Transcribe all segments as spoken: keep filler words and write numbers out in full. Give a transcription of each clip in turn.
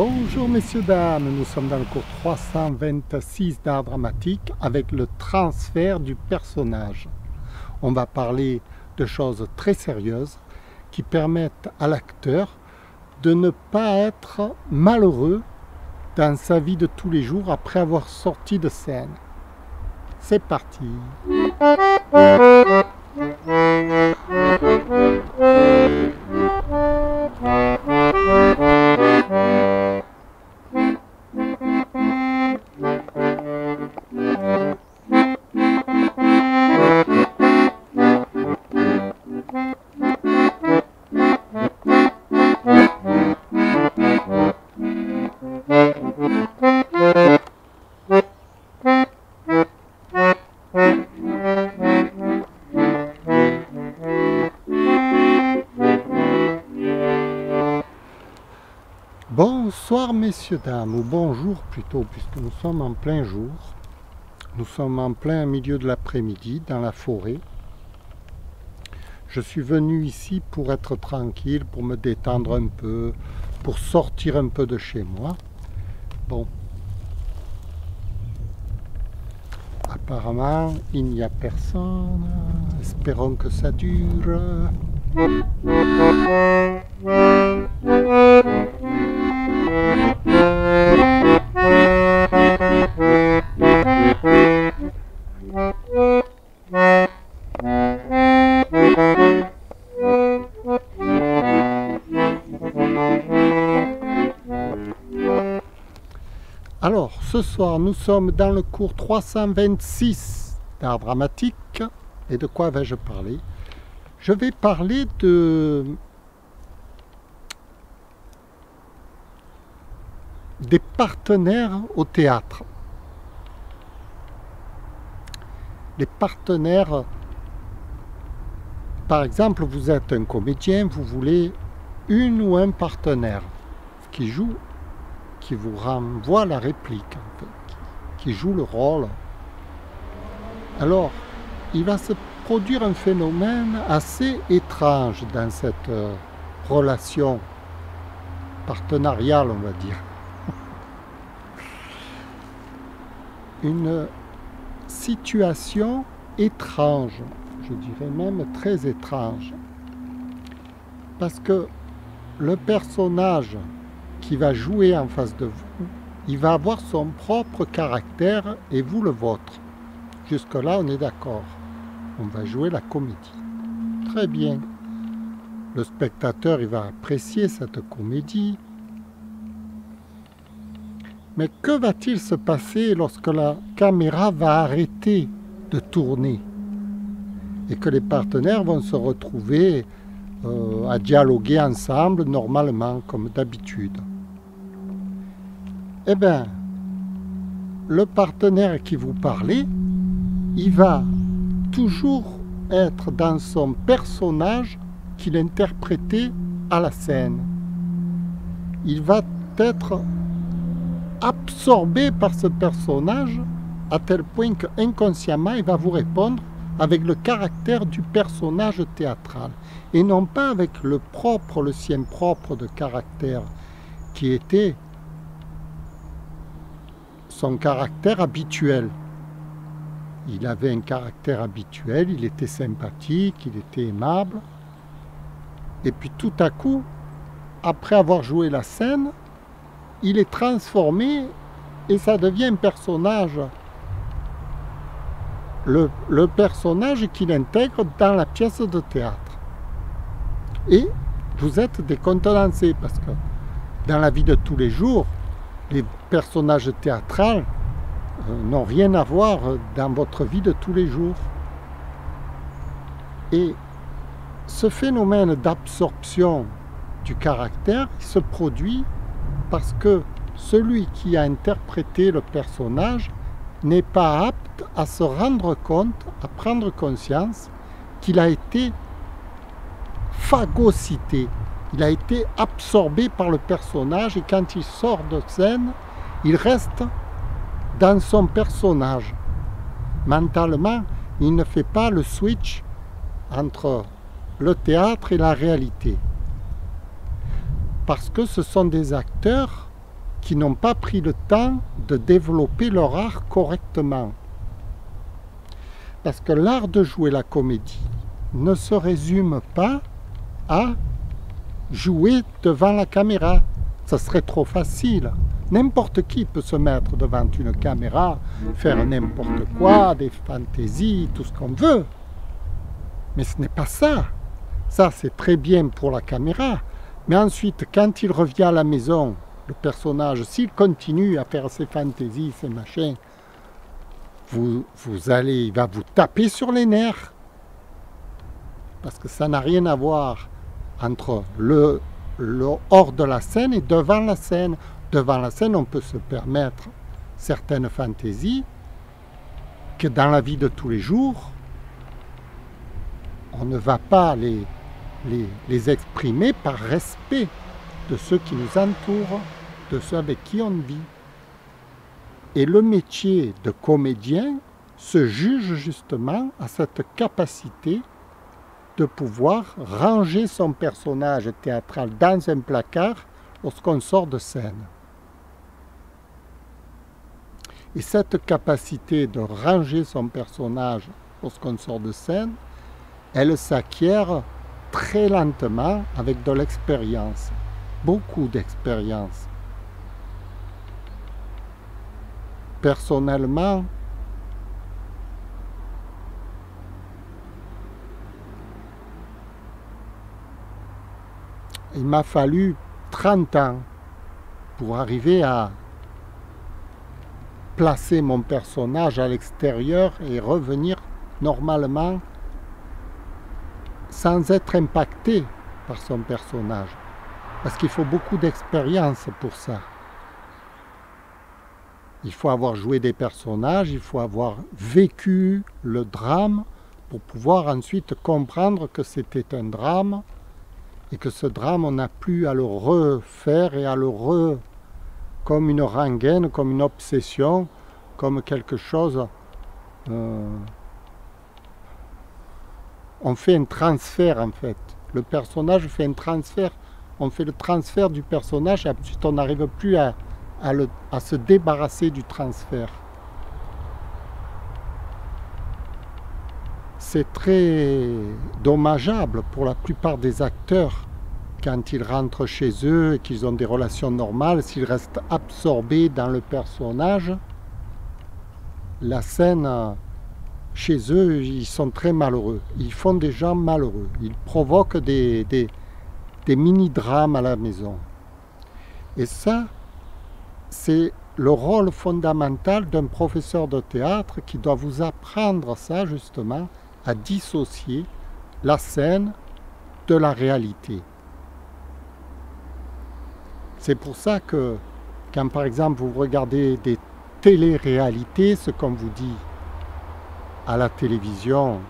Bonjour messieurs, dames, nous sommes dans le cours trois cent vingt-six d'art dramatique avec le transfert du personnage. On va parler de choses très sérieuses qui permettent à l'acteur de ne pas être malheureux dans sa vie de tous les jours après avoir sorti de scène. C'est parti! Bonsoir messieurs, dames, ou bonjour plutôt, puisque nous sommes en plein jour. Nous sommes en plein milieu de l'après-midi, dans la forêt. Je suis venu ici pour être tranquille, pour me détendre un peu, pour sortir un peu de chez moi. Bon. Apparemment, il n'y a personne. Espérons que ça dure. Alors, ce soir, nous sommes dans le cours trois cent vingt-six d'art dramatique. Et de quoi vais-je parler? Je vais parler de... des partenaires au théâtre. Les partenaires... Par exemple, vous êtes un comédien, vous voulez une ou un partenaire qui joue... qui vous renvoie la réplique, en fait, qui joue le rôle. Alors, il va se produire un phénomène assez étrange dans cette relation partenariale, on va dire. Une situation étrange, je dirais même très étrange, parce que le personnage qui va jouer en face de vous, il va avoir son propre caractère et vous le vôtre. Jusque-là, on est d'accord. On va jouer la comédie. Très bien. Le spectateur, il va apprécier cette comédie. Mais que va-t-il se passer lorsque la caméra va arrêter de tourner et que les partenaires vont se retrouver euh, à dialoguer ensemble normalement, comme d'habitude? Eh bien, le partenaire qui vous parlait, il va toujours être dans son personnage qu'il interprétait à la scène. Il va être absorbé par ce personnage à tel point qu'inconsciemment, il va vous répondre avec le caractère du personnage théâtral et non pas avec le propre, le sien propre de caractère qui était son caractère habituel. Il avait un caractère habituel, il était sympathique, il était aimable. Et puis tout à coup, après avoir joué la scène, il est transformé et ça devient un personnage. Le, le personnage qu'il intègre dans la pièce de théâtre. Et vous êtes décontenancé parce que dans la vie de tous les jours, les personnages théâtrales euh, n'ont rien à voir dans votre vie de tous les jours. Et ce phénomène d'absorption du caractère se produit parce que celui qui a interprété le personnage n'est pas apte à se rendre compte, à prendre conscience qu'il a été phagocyté. Il a été absorbé par le personnage et quand il sort de scène, il reste dans son personnage. Mentalement, il ne fait pas le switch entre le théâtre et la réalité. Parce que ce sont des acteurs qui n'ont pas pris le temps de développer leur art correctement. Parce que l'art de jouer la comédie ne se résume pas à jouer devant la caméra. Ça serait trop facile. N'importe qui peut se mettre devant une caméra, faire n'importe quoi, des fantaisies, tout ce qu'on veut. Mais ce n'est pas ça. Ça, c'est très bien pour la caméra. Mais ensuite, quand il revient à la maison, le personnage, s'il continue à faire ses fantaisies, ses machins, vous, vous allez, il va vous taper sur les nerfs. Parce que ça n'a rien à voir entre le, le hors de la scène et devant la scène. Devant la scène, on peut se permettre certaines fantaisies que dans la vie de tous les jours, on ne va pas les, les, les exprimer par respect de ceux qui nous entourent, de ceux avec qui on vit. Et le métier de comédien se juge justement à cette capacité de pouvoir ranger son personnage théâtral dans un placard lorsqu'on sort de scène. Et cette capacité de ranger son personnage lorsqu'on sort de scène, elle s'acquiert très lentement avec de l'expérience, beaucoup d'expérience. Personnellement, il m'a fallu trente ans pour arriver à placer mon personnage à l'extérieur et revenir normalement sans être impacté par son personnage. Parce qu'il faut beaucoup d'expérience pour ça. Il faut avoir joué des personnages, il faut avoir vécu le drame pour pouvoir ensuite comprendre que c'était un drame et que ce drame, on n'a plus à le refaire et à le re... comme une rengaine, comme une obsession, comme quelque chose... Euh... On fait un transfert en fait. Le personnage fait un transfert. On fait le transfert du personnage et ensuite on n'arrive plus à, à, le, à se débarrasser du transfert. C'est très dommageable pour la plupart des acteurs quand ils rentrent chez eux et qu'ils ont des relations normales, s'ils restent absorbés dans le personnage, la scène chez eux, ils sont très malheureux, ils font des gens malheureux, ils provoquent des, des, des mini-drames à la maison. Et ça, c'est le rôle fondamental d'un professeur de théâtre qui doit vous apprendre ça justement, à dissocier la scène de la réalité. C'est pour ça que quand par exemple vous regardez des téléréalités, ce qu'on vous dit à la télévision,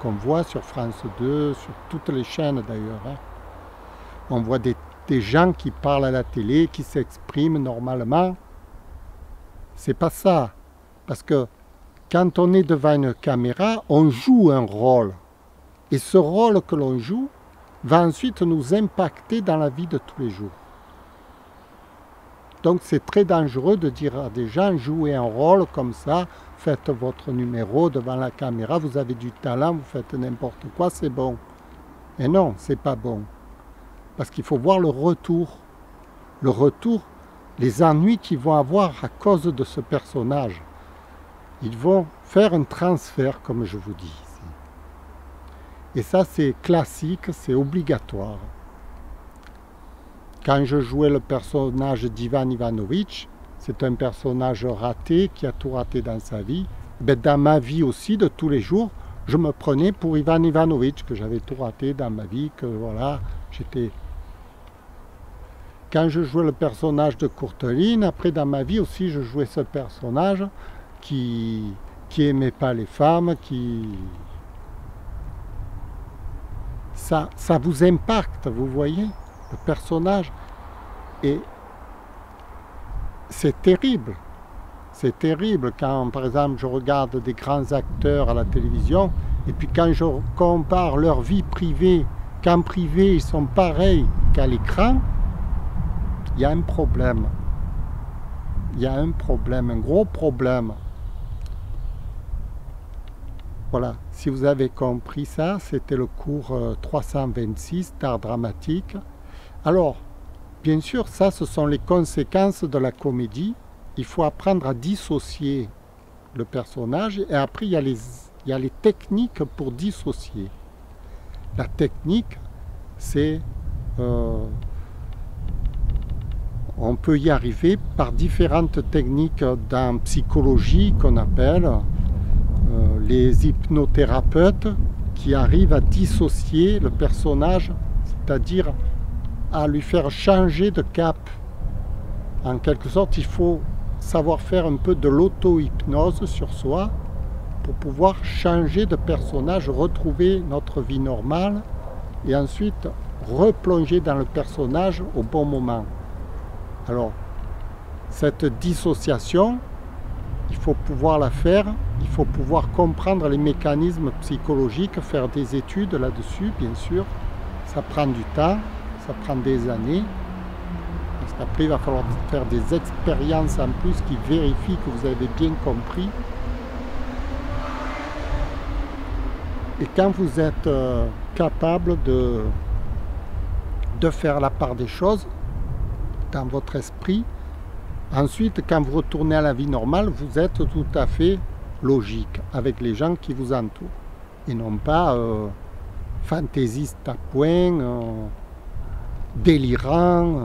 qu'on voit sur France deux, sur toutes les chaînes d'ailleurs, hein, on voit des, des gens qui parlent à la télé, qui s'expriment normalement, c'est pas ça, parce que quand on est devant une caméra, on joue un rôle. Et ce rôle que l'on joue va ensuite nous impacter dans la vie de tous les jours. Donc c'est très dangereux de dire à des gens, jouez un rôle comme ça, faites votre numéro devant la caméra, vous avez du talent, vous faites n'importe quoi, c'est bon. Et non, c'est pas bon. Parce qu'il faut voir le retour. Le retour, les ennuis qu'ils vont avoir à cause de ce personnage. Ils vont faire un transfert, comme je vous dis. Et ça, c'est classique, c'est obligatoire. Quand je jouais le personnage d'Ivan Ivanovich, c'est un personnage raté, qui a tout raté dans sa vie. Mais dans ma vie aussi, de tous les jours, je me prenais pour Ivan Ivanovich, que j'avais tout raté dans ma vie, que voilà, j'étais... Quand je jouais le personnage de Courteline, après dans ma vie aussi, je jouais ce personnage qui qui aimait pas les femmes, qui... Ça, ça vous impacte, vous voyez, le personnage. Et c'est terrible. C'est terrible quand, par exemple, je regarde des grands acteurs à la télévision et puis quand je compare leur vie privée, qu'en privé, ils sont pareils qu'à l'écran, il y a un problème. il y a un problème, un gros problème. Voilà, si vous avez compris ça, c'était le cours trois cent vingt-six d'art dramatique. Alors, bien sûr, ça, ce sont les conséquences de la comédie. Il faut apprendre à dissocier le personnage, et après, il y a les, il y a les techniques pour dissocier. La technique, c'est... Euh, on peut y arriver par différentes techniques en psychologie qu'on appelle euh, les hypnothérapeutes, qui arrivent à dissocier le personnage, c'est-à-dire à lui faire changer de cap. En quelque sorte, il faut savoir faire un peu de l'auto-hypnose sur soi pour pouvoir changer de personnage, retrouver notre vie normale et ensuite replonger dans le personnage au bon moment. Alors, cette dissociation, il faut pouvoir la faire, il faut pouvoir comprendre les mécanismes psychologiques, faire des études là-dessus, bien sûr. Ça prend du temps, ça prend des années. Parce qu'après, il va falloir faire des expériences en plus qui vérifient que vous avez bien compris. Et quand vous êtes capable de, de faire la part des choses, dans votre esprit, ensuite quand vous retournez à la vie normale, vous êtes tout à fait logique avec les gens qui vous entourent et non pas euh, fantaisiste à point, euh, délirant, euh,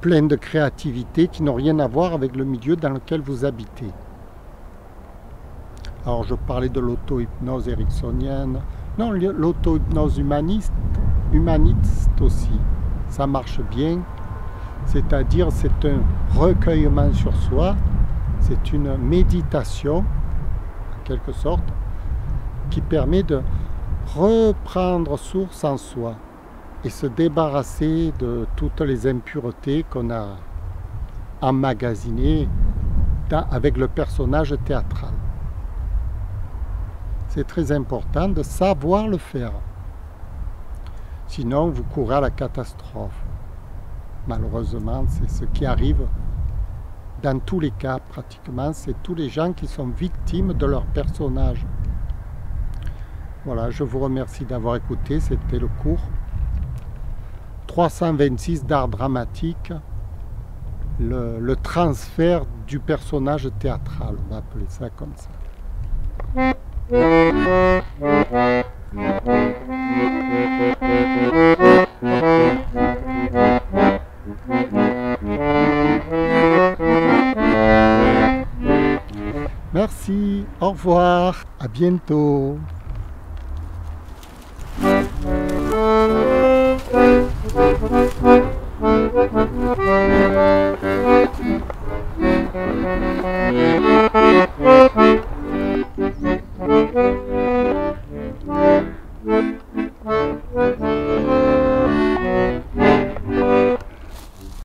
plein de créativité qui n'ont rien à voir avec le milieu dans lequel vous habitez. Alors je parlais de l'auto-hypnose ericksonienne, non, l'auto-hypnose humaniste, humaniste aussi, ça marche bien. C'est-à-dire, c'est un recueillement sur soi, c'est une méditation, en quelque sorte, qui permet de reprendre source en soi et se débarrasser de toutes les impuretés qu'on a emmagasinées dans, avec le personnage théâtral. C'est très important de savoir le faire. Sinon, vous courez à la catastrophe. Malheureusement, c'est ce qui arrive dans tous les cas pratiquement, c'est tous les gens qui sont victimes de leur personnage. Voilà, je vous remercie d'avoir écouté, c'était le cours trois cent vingt-six d'art dramatique, le, le transfert du personnage théâtral, on va appeler ça comme ça. Merci, au revoir, à bientôt.